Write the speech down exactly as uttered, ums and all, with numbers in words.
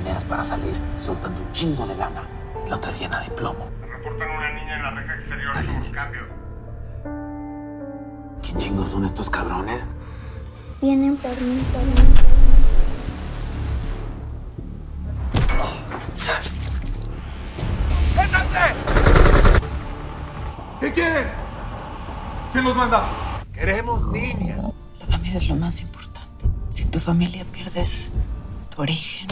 maneras para salir, soltando un chingo de lana y la otra llena de plomo. Reportan una niña en la reja exterior por cambio. ¿Qué chingos son estos cabrones? Vienen por mí, por mí, por mí. ¡Métanse! ¿Qué quieren? ¿Quién los manda? Queremos niña. La familia es lo más importante. Si tu familia pierdes tu origen...